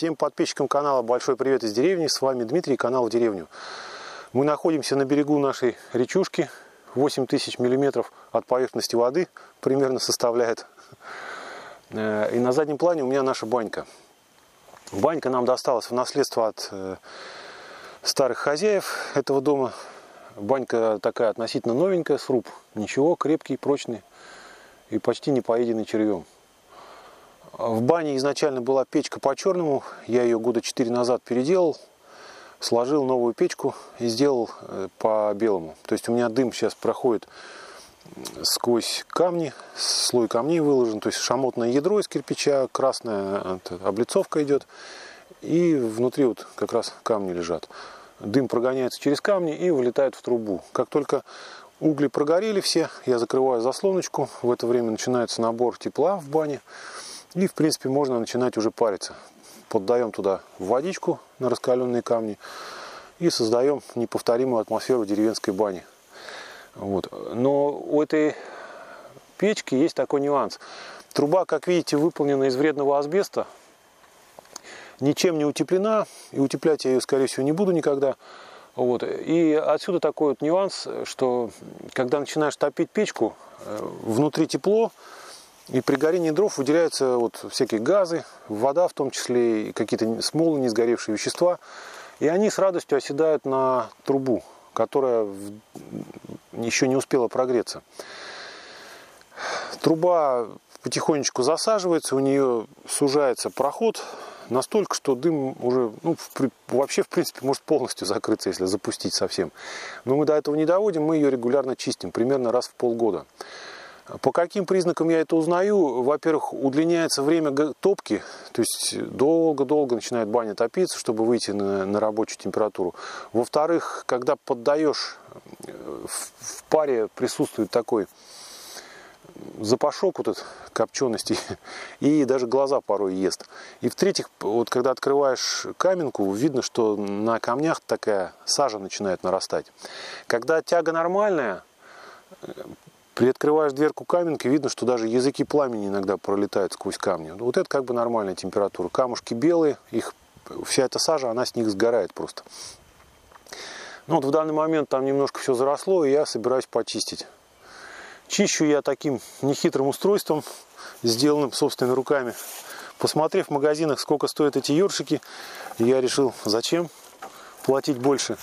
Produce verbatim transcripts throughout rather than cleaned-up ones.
Всем подписчикам канала большой привет из деревни. С вами Дмитрий, канал «В деревню». Мы находимся на берегу нашей речушки. восемь тысяч миллиметров от поверхности воды примерно составляет. И на заднем плане у меня наша банька. Банька нам досталась в наследство от старых хозяев этого дома. Банька такая относительно новенькая, сруб. Ничего, крепкий, прочный и почти не поеденный червем. В бане изначально была печка по-черному. Я ее года четыре назад переделал. Сложил новую печку и сделал по-белому. То есть у меня дым сейчас проходит сквозь камни. Слой камней выложен. То есть шамотное ядро из кирпича, красная облицовка идет. И внутри вот как раз камни лежат. Дым прогоняется через камни и вылетает в трубу. Как только угли прогорели все, я закрываю заслоночку. В это время начинается набор тепла в бане. И, в принципе, можно начинать уже париться. Поддаем туда водичку на раскаленные камни и создаем неповторимую атмосферу деревенской бани. Вот. Но у этой печки есть такой нюанс. Труба, как видите, выполнена из вредного асбеста. Ничем не утеплена, и утеплять я ее, скорее всего, не буду никогда. Вот. И отсюда такой вот нюанс, что когда начинаешь топить печку, внутри тепло, и при горении дров выделяются вот всякие газы, вода в том числе, и какие-то смолы, не сгоревшие вещества. И они с радостью оседают на трубу, которая еще не успела прогреться. Труба потихонечку засаживается, у нее сужается проход настолько, что дым уже, ну, в, вообще, в принципе, может полностью закрыться, если запустить совсем. Но мы до этого не доводим, мы ее регулярно чистим, примерно раз в полгода. По каким признакам я это узнаю? Во-первых, удлиняется время топки, то есть долго-долго начинает баня топиться, чтобы выйти на, на рабочую температуру. Во-вторых, когда поддаешь, в, в паре присутствует такой запашок вот этот копчености, и даже глаза порой ест. И в-третьих, вот когда открываешь каменку, видно, что на камнях такая сажа начинает нарастать. Когда тяга нормальная, приоткрываешь дверку каменки, видно, что даже языки пламени иногда пролетают сквозь камни. Вот это как бы нормальная температура. Камушки белые, их, вся эта сажа, она с них сгорает просто. Ну вот в данный момент там немножко все заросло, и я собираюсь почистить. Чищу я таким нехитрым устройством, сделанным собственными руками. Посмотрев в магазинах, сколько стоят эти ёршики, я решил, зачем платить больше.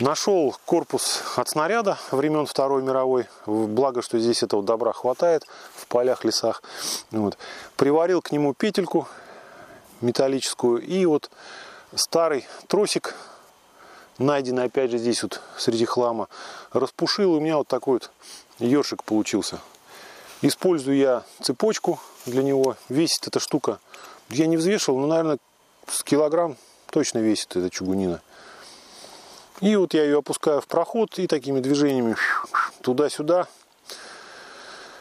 Нашел корпус от снаряда времен Второй мировой. Благо, что здесь этого добра хватает в полях, лесах. Вот. Приварил к нему петельку металлическую. И вот старый тросик, найденный опять же здесь вот среди хлама, распушил. И у меня вот такой вот ёршик получился. Использую я цепочку для него. Весит эта штука. Я не взвешивал, но, наверное, с килограмм точно весит эта чугунина. И вот я ее опускаю в проход и такими движениями туда-сюда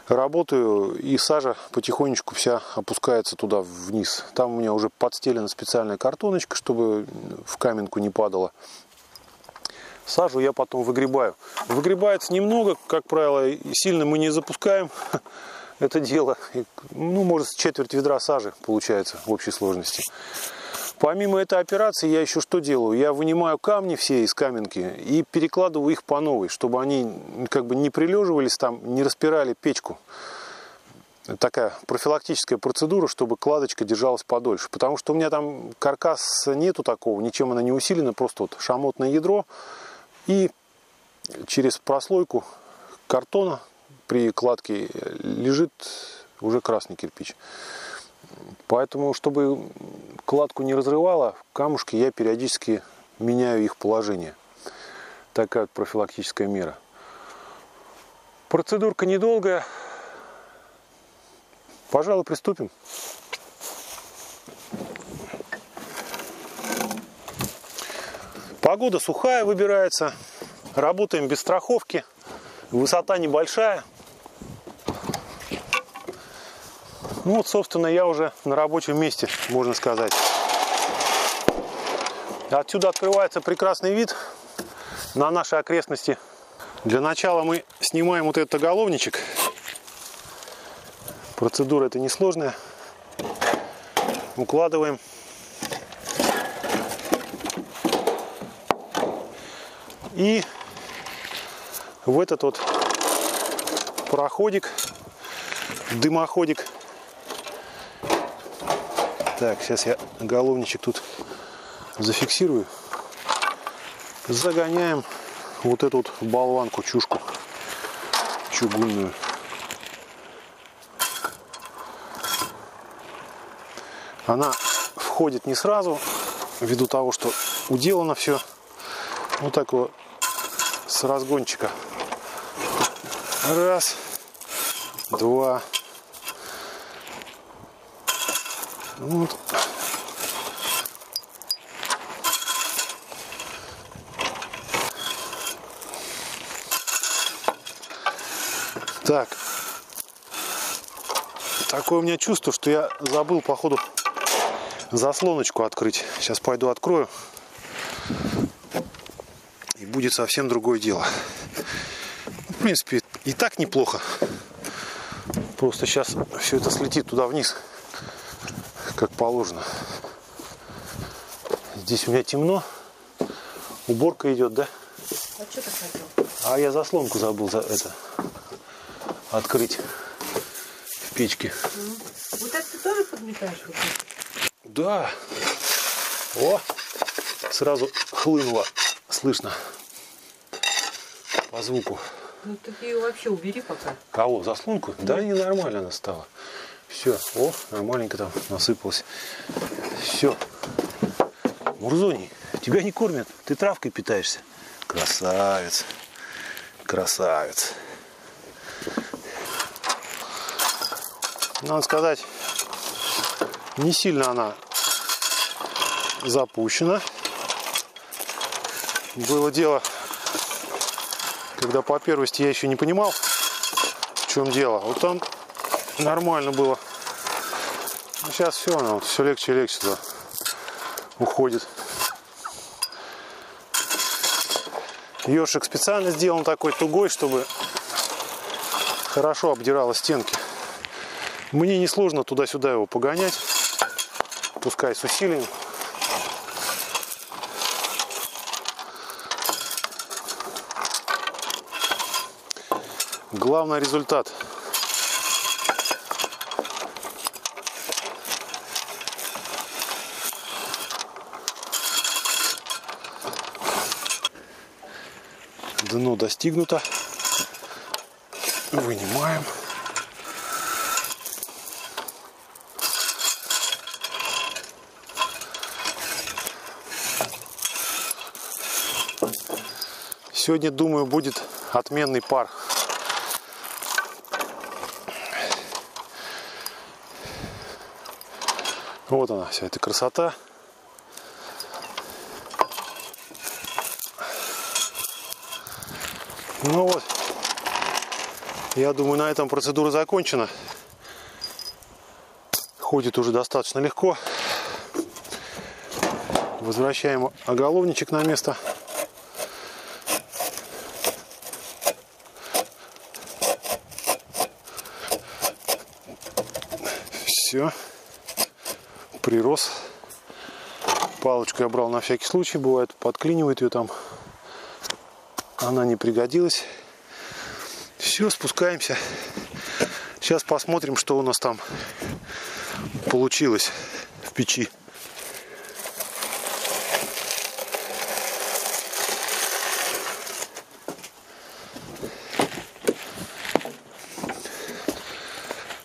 работаю, и сажа потихонечку вся опускается туда вниз. Там у меня уже подстелена специальная картоночка, чтобы в каменку не падало. Сажу я потом выгребаю. Выгребается немного, как правило, сильно мы не запускаем это дело. Ну, может, четверть ведра сажи получается в общей сложности. Помимо этой операции я еще что делаю? Я вынимаю камни все из каменки и перекладываю их по новой, чтобы они как бы не прилеживались там, не распирали печку. Такая профилактическая процедура, чтобы кладочка держалась подольше. Потому что у меня там каркаса нету такого, ничем она не усилена, просто вот шамотное ядро. И через прослойку картона при кладке лежит уже красный кирпич. Поэтому, чтобы кладку не разрывало, камушки я периодически меняю их положение. Такая вот профилактическая мера. Процедурка недолгая. Пожалуй, приступим. Погода сухая выбирается. Работаем без страховки. Высота небольшая. Ну вот, собственно, я уже на рабочем месте, можно сказать. Отсюда открывается прекрасный вид на наши окрестности. Для начала мы снимаем вот этот оголовничек. Процедура эта несложная. Укладываем И в этот вот проходик, дымоходик. Так, сейчас я головничек тут зафиксирую. Загоняем вот эту вот болванку, чушку чугунную. Она входит не сразу, ввиду того, что уделано все. Вот так вот с разгончика. Раз, два. Вот. Так. Такое у меня чувство, что я забыл, походу, заслоночку открыть. Сейчас пойду открою. И будет совсем другое дело. В принципе, и так неплохо. Просто сейчас все это слетит туда вниз, как положено. Здесь у меня темно. Уборка идет, да? А что ты хотел? А я заслонку забыл за это открыть в печке. Угу. Вот это ты тоже подметаешь? Вот это? Да. О, сразу хлынуло. Слышно по звуку. Ну так ее вообще убери пока. Кого? Заслонку? Да, да, ненормально она стала. Все. О, нормальненько там насыпалось. Все. Мурзони, тебя не кормят. Ты травкой питаешься. Красавец. Красавец. Надо сказать, не сильно она запущена. Было дело, когда по первости я еще не понимал, в чем дело. Вот там нормально было. Ну, сейчас все, она вот все легче и легче туда уходит. Ёршик специально сделан такой тугой, чтобы хорошо обдирало стенки. Мне несложно туда-сюда его погонять, пускай с усилием. Главный результат. Дно достигнуто. Вынимаем. Сегодня, думаю, будет отменный пар. Вот она, вся эта красота. Ну вот, я думаю, на этом процедура закончена. Ходит уже достаточно легко. Возвращаем оголовничек на место. Все. Прирос. Палочку я брал на всякий случай. Бывает, подклинивает ее там. Она не пригодилась. Все, спускаемся. Сейчас посмотрим, что у нас там получилось в печи.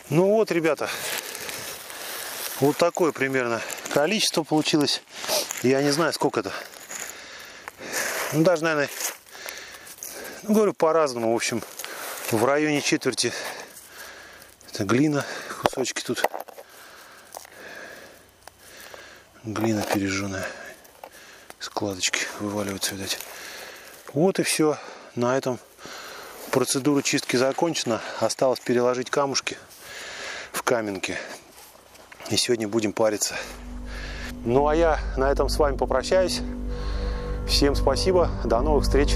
Ну вот, ребята. Вот такое примерно количество получилось. Я не знаю, сколько это. Ну, даже, наверное, ну, говорю, по-разному. В общем, в районе четверти. Это глина, кусочки тут. Глина пережженная. Складочки вываливаются, видать. Вот и все. На этом процедура чистки закончена. Осталось переложить камушки в каменки. И сегодня будем париться. Ну а я на этом с вами попрощаюсь. Всем спасибо. До новых встреч.